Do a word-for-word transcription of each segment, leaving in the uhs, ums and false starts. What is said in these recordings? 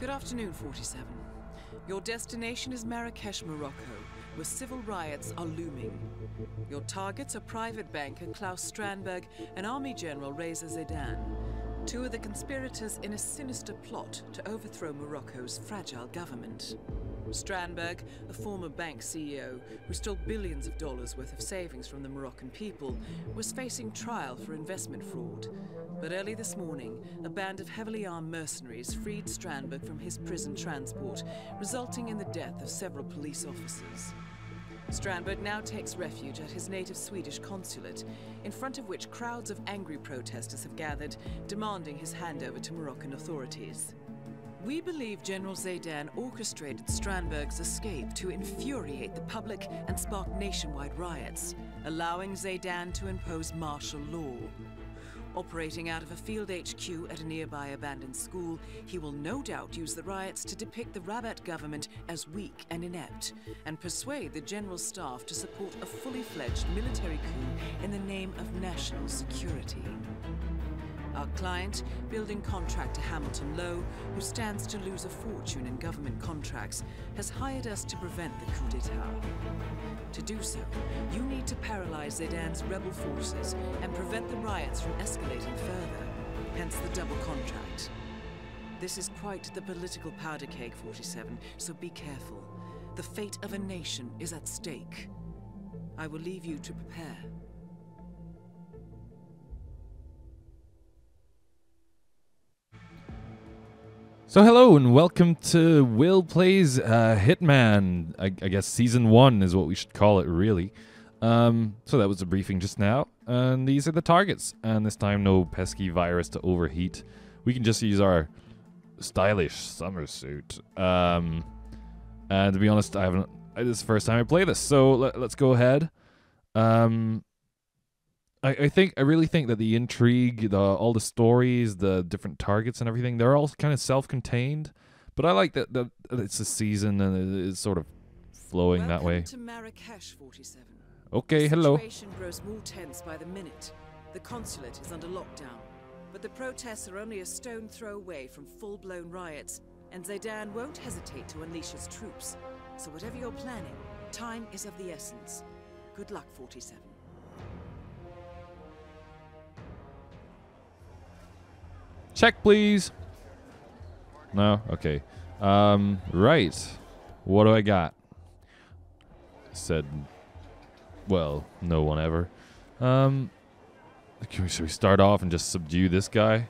Good afternoon, forty-seven. Your destination is Marrakesh, Morocco, where civil riots are looming. Your targets are private banker Klaus Strandberg and Army General Reza Zaydan, two of the conspirators in a sinister plot to overthrow Morocco's fragile government. Strandberg, a former bank C E O who stole billions of dollars worth of savings from the Moroccan people, was facing trial for investment fraud. But early this morning, a band of heavily armed mercenaries freed Strandberg from his prison transport, resulting in the death of several police officers. Strandberg now takes refuge at his native Swedish consulate, in front of which crowds of angry protesters have gathered, demanding his handover to Moroccan authorities. We believe General Zaydan orchestrated Strandberg's escape to infuriate the public and spark nationwide riots, allowing Zaydan to impose martial law. Operating out of a field H Q at a nearby abandoned school, he will no doubt use the riots to depict the Rabat government as weak and inept, and persuade the general staff to support a fully-fledged military coup in the name of national security. Our client, building contractor Hamilton Lowe, who stands to lose a fortune in government contracts, has hired us to prevent the coup d'etat. To do so, you need to paralyze Zaydan's rebel forces and prevent the riots from escalating further, hence the double contract. This is quite the political powder keg, forty-seven, so be careful. The fate of a nation is at stake. I will leave you to prepare. So hello and welcome to Will Plays uh, Hitman. I, I guess season one is what we should call it, really. Um, so that was the briefing just now, and these are the targets. And this time, no pesky virus to overheat. We can just use our stylish summer suit. Um, and to be honest, I haven't. This is the first time I play this, so let, let's go ahead. Um, I, I think I really think that the intrigue, the all the stories, the different targets and everything, they're all kind of self-contained. But I like that, that it's a season and it's sort of flowing Welcome that way. To Marrakesh, forty-seven. Okay, hello. The situation grows more tense by the minute. The consulate is under lockdown, but the protests are only a stone throw away from full-blown riots, and Zaydan won't hesitate to unleash his troops. So whatever you're planning, time is of the essence. Good luck, forty-seven. Check, please. No? Okay. Um, right. What do I got? Said, well, no one ever. Um, can we, should we start off and just subdue this guy?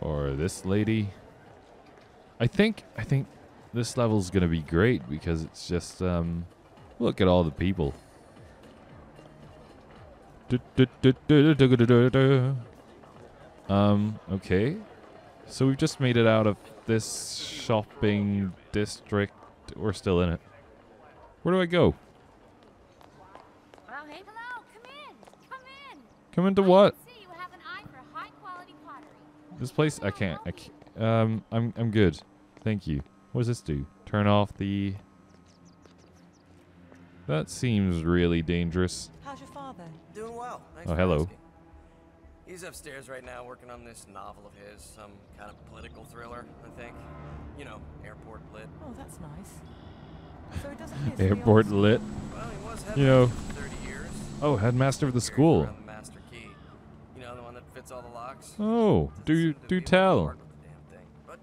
Or this lady? I think, I think this level's gonna be great because it's just, um, look at all the people. Um, okay. So we've just made it out of this shopping district. We're still in it. Where do I go? Well, hey, hello. Come in. Come in. Come into what? I can see you have an eye for high quality pottery. This place, I can't. I can't. Um, I'm I'm good. Thank you. What does this do? Turn off the... That seems really dangerous. How's your father? Doing well. Thanks. Oh, hello. He's upstairs right now working on this novel of his, some kind of political thriller, I think. You know, airport lit. Oh, that's nice. So it doesn't airport lit. Well, he was headmaster, you know, for thirty years. Oh, headmaster of the school. The master key. You know, the one that fits all the locks. Oh, do you do tell. But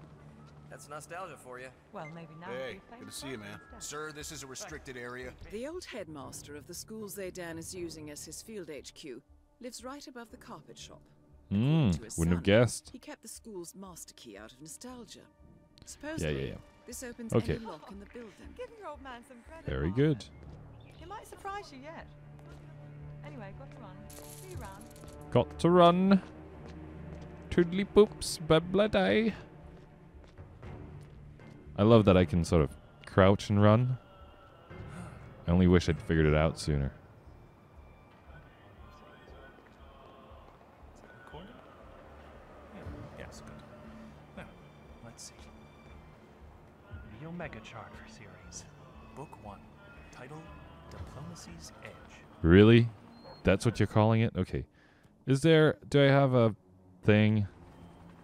that's nostalgia for you. Well, maybe not. Hey, good to see you, man. Sir, this is a restricted area. The old headmaster of the school Zaydan is using as his field H Q lives right above the carpet shop. Mm, wouldn't son, have guessed. He kept the school's master key out of nostalgia. Supposedly, yeah, yeah, yeah. This opens okay. Any lock in the building. Give your old man some credit. Very good. He might surprise you yet. Anyway, got to run. See you round. Got to run. Toodly poops, babla. I love that I can sort of crouch and run. I only wish I'd figured it out sooner. Omega Charter series, book one, title Diplomacy's Edge. Really? That's what you're calling it? Okay. Is there, do I have a thing?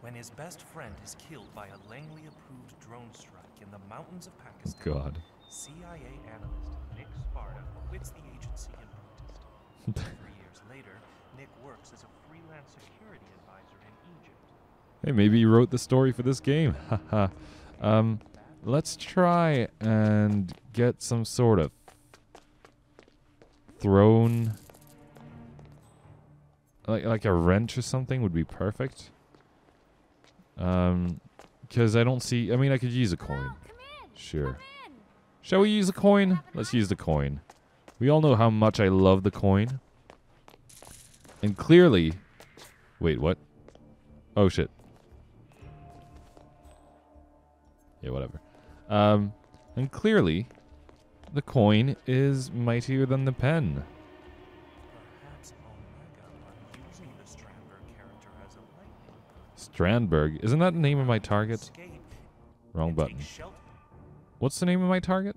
when his best friend is killed by a Langley-approved drone strike in the mountains of Pakistan. God. C I A analyst Nick Sparta quits the agency in protest. Three years later, Nick works as a freelance security advisor in Egypt. Hey, maybe he wrote the story for this game. Haha. um, let's try and get some sort of throne. Like, like a wrench or something would be perfect. Um, because I don't see... I mean, I could use a coin. Hello, come in. Sure. Come in. Shall we use a coin? Let's use the coin. We all know how much I love the coin. And clearly... Wait, what? Oh, shit. Yeah, whatever. Um, and clearly, the coin is mightier than the pen. Strandberg? Isn't that the name of my target? Wrong button. What's the name of my target?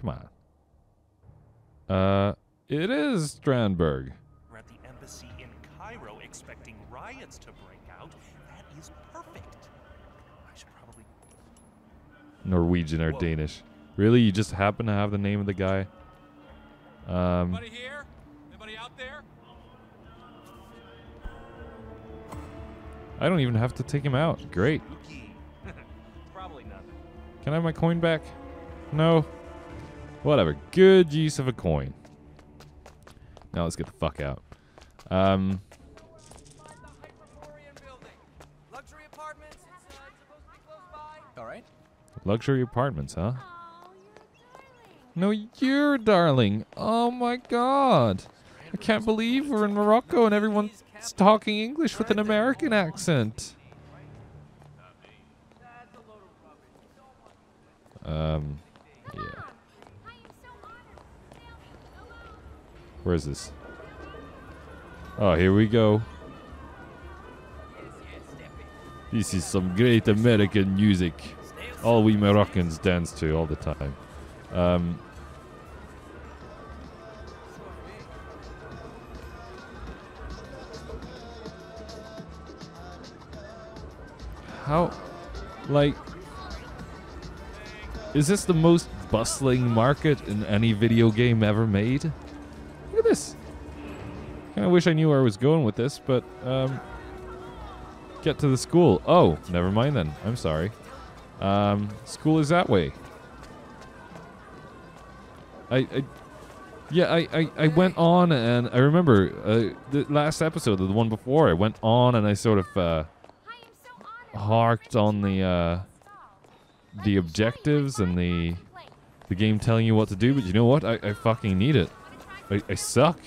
Come on. Uh, it is Strandberg. We're at the embassy in Cairo expecting riots to break out. That is perfect. I should probably... Norwegian or Whoa. Danish. Really? You just happen to have the name of the guy? Um... Anybody here? Anybody out there? I don't even have to take him out. Great. Probably not. Can I have my coin back? No. Whatever. Good use of a coin. Now let's get the fuck out. Um. Luxury apartments. All right. Luxury apartments, huh? No, you're darling. Oh my God. I can't believe we're in Morocco and everyone. It's talking English with an American accent. Um, yeah. Where is this? Oh, here we go. This is some great American music. All we Moroccans dance to all the time. Um... How, like, is this the most bustling market in any video game ever made? Look at this. Kind of wish I knew where I was going with this, but, um, get to the school. Oh, never mind then. I'm sorry. Um, school is that way. I, I yeah, I, I, I went on and I remember uh, the last episode, the one before, I went on and I sort of, uh, harked on the uh, the objectives and the the game telling you what to do, but you know what? I, I fucking need it. I, I suck.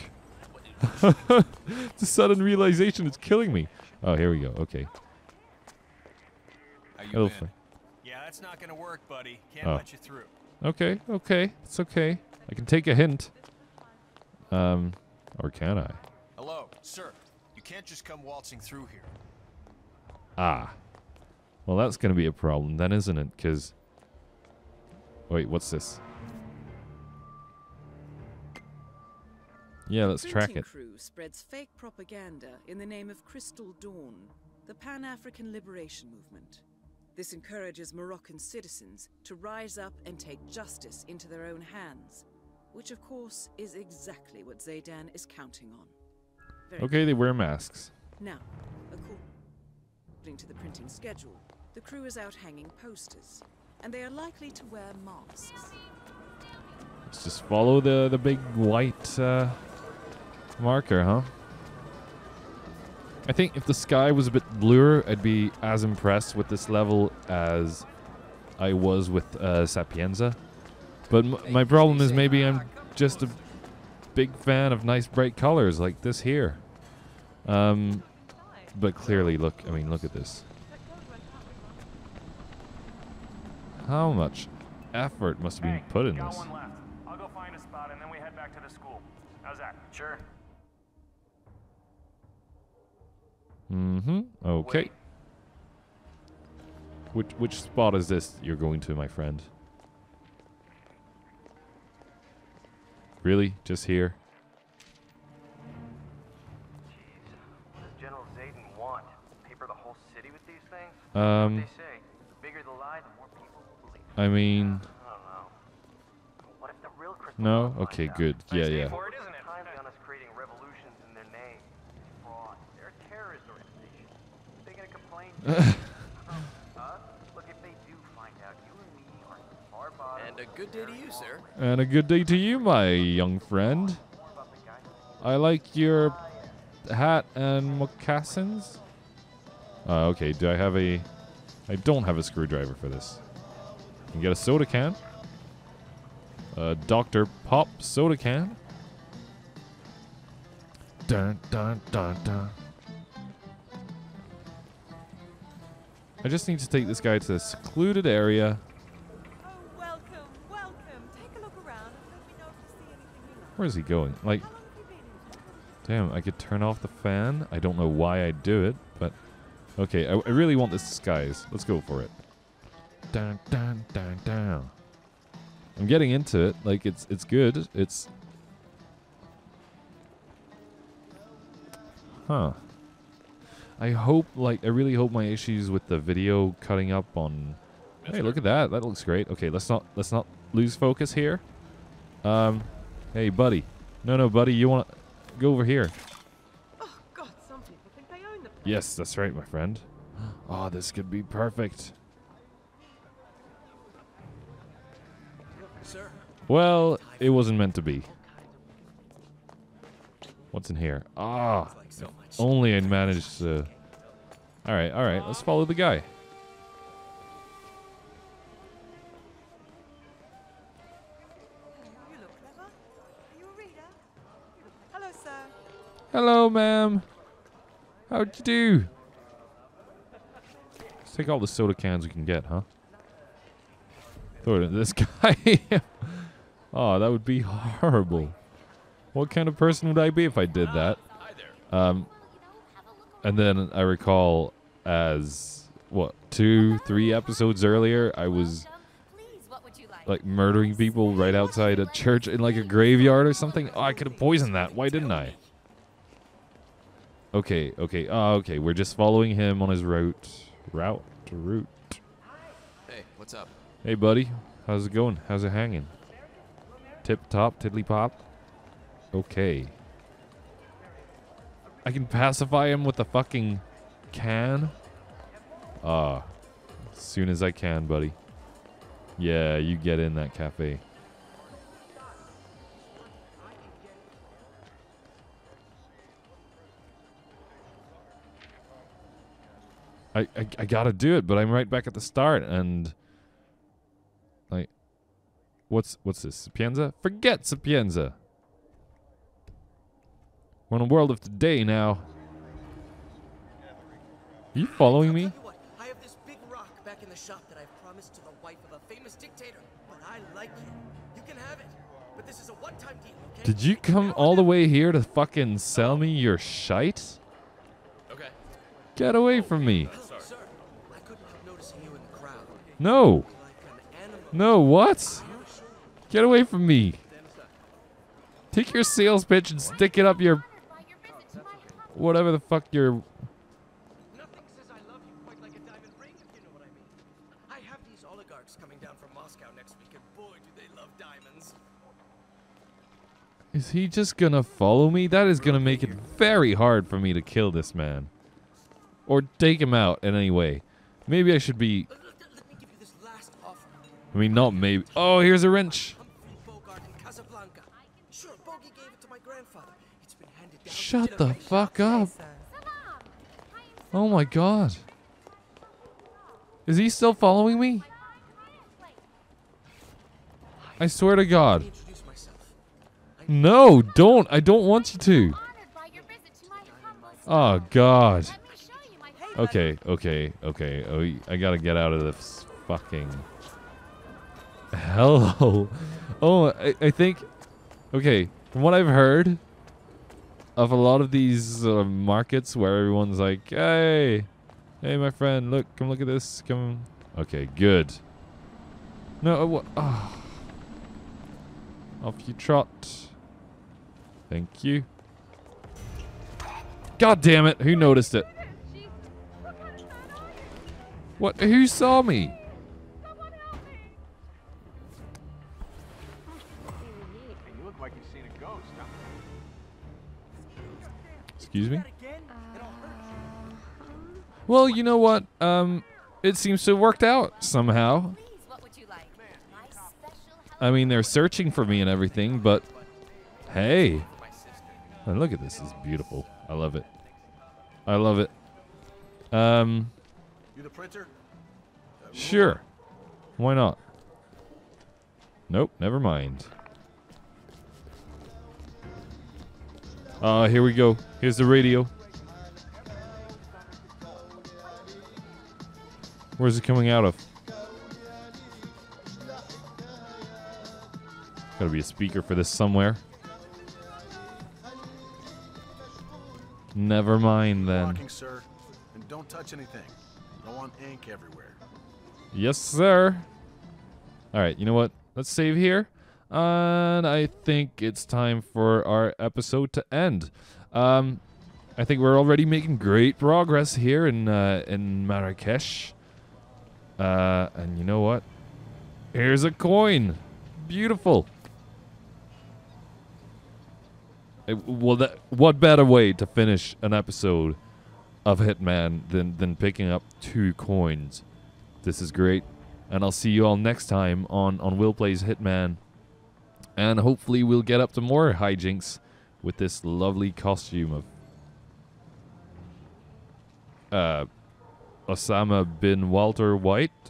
It's a sudden realization. It's killing me. Oh, here we go. Okay. How you been? Yeah, that's not gonna work, buddy. Can't oh. let you through. Okay, okay, it's okay. I can take a hint. Um, or can I? Hello, sir. You can't just come waltzing through here. Ah. Well, that's going to be a problem then, isn't it? Because... Wait, what's this? Yeah, let's track it. The crew spreads fake propaganda in the name of Crystal Dawn, the Pan-African Liberation Movement. This encourages Moroccan citizens to rise up and take justice into their own hands, which, of course, is exactly what Zaydan is counting on. Very okay, they wear masks. Now, according to the printing schedule, the crew is out hanging posters, and they are likely to wear masks. Let's just follow the the big white uh, marker, huh? I think if the sky was a bit bluer, I'd be as impressed with this level as I was with uh, Sapienza. But m my problem is maybe I'm just a big fan of nice bright colors like this here. Um. But clearly, look, I mean, look at this. How much effort must have been put in this? I'll go find a spot and then we head back to the school. How's that? Sure. Mm-hmm. Okay. Which which spot is this you're going to, my friend? Really? Just here? Um, I mean, no? Okay, good. Yeah, yeah. And a good day to you, sir. And a good day to you, my young friend. I like your hat and moccasins. Uh, okay, do I have a... I don't have a screwdriver for this. You can get a soda can. A Doctor Pop soda can. Dun, dun, dun, dun. I just need to take this guy to a secluded area. Oh, welcome, welcome. Take a look around. Let me know if you see anything you like. Where is he going? Like... Damn, I could turn off the fan. I don't know why I do it, but... Okay, I, I really want this disguise. Let's go for it. Dun, dun, dun, dun. I'm getting into it. Like, it's it's good. It's... Huh. I hope, like, I really hope my issues with the video cutting up on... Hey, look at that. That looks great. Okay, let's not let's not lose focus here. Um, hey, buddy. No, no, buddy, you want... Go over here. Oh, God, some people think they own the place. Yes, that's right, my friend. Oh, this could be perfect. Sir. Well, it wasn't meant to be. What's in here? Ah, only I managed to... All right, all right, let's follow the guy. Hello, ma'am. How'd you do? Let's take all the soda cans we can get, huh? Throw it at this guy. Oh, that would be horrible. What kind of person would I be if I did that? Um, and then I recall as, what, two, three episodes earlier, I was... like murdering people right outside a church in like a graveyard or something. Oh, I could have poisoned that. Why didn't I? Okay, okay, uh, okay. We're just following him on his route. Route? Route. Hey, what's up? Hey, buddy. How's it going? How's it hanging? Tip top, tiddly pop. Okay. I can pacify him with a fucking can. Ah, uh, as soon as I can, buddy. Yeah, you get in that cafe. I, I, I gotta do it, but I'm right back at the start, and... Like... What's what's this? Sapienza? Forget Sapienza! We're in a world of today now. Are you following me? I have this big rock back in the shop that I've promised to the wife of a famous dictator, but I like it. You can have it, but this is a one-time deal, okay? Did you come all the way here to fucking sell me your shite? Get away from me. No. No, what? Get away from me. Take your sales pitch and stick it up your... Whatever the fuck your... Nothing says I love you quite like a diamond ring, if you know what I mean. I have these oligarchs coming down from Moscow next week, and boy, do they love diamonds. Is he just gonna follow me? That is gonna make it very hard for me to kill this man. Or take him out in any way. Maybe I should be... I mean, not maybe. Oh, here's a wrench. Shut the fuck up. Oh my God. Is he still following me? I swear to God. No, don't. I don't want you to. Oh, God. Okay, okay, okay. Oh, I gotta get out of this fucking... Hello. Oh, I, I think... Okay, from what I've heard of a lot of these uh, markets where everyone's like, hey, hey, my friend, look, come look at this, come... Okay, good. No, what? Oh. Off you trot. Thank you. God damn it, who noticed it? What? Who saw me? Someone help me. You look like you've seen a ghost. Excuse me? Well, you know what? Um, it seems to have worked out somehow. I mean, they're searching for me and everything, but hey. And look at this. It's beautiful. I love it. I love it. Um, you the printer? Sure. Why not? Nope, never mind. Uh, here we go. Here's the radio. Where's it coming out of? Gotta be a speaker for this somewhere. Never mind then. Walking, sir, and don't touch anything. I want ink everywhere. Yes, sir. All right, you know what? Let's save here, and I think it's time for our episode to end. Um, I think we're already making great progress here in uh, in Marrakesh. Uh, and you know what? Here's a coin. Beautiful. Well, that, what better way to finish an episode of Hitman than, than picking up two coins? This is great. And I'll see you all next time on, on Will Plays Hitman. And hopefully we'll get up to more hijinks with this lovely costume of uh, Osama bin Walter White.